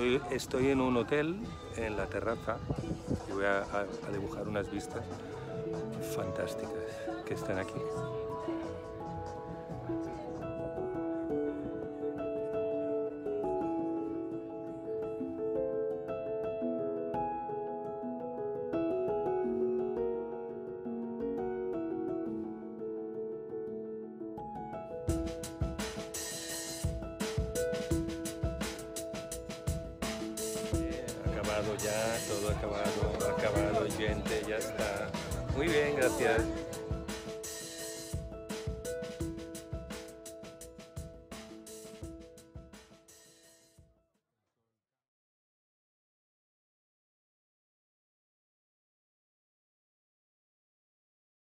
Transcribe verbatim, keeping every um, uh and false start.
Hoy estoy en un hotel, en la terraza, y voy a, a, a dibujar unas vistas fantásticas que están aquí. Ya, todo acabado, acabado, gente, ya está. Muy bien, gracias.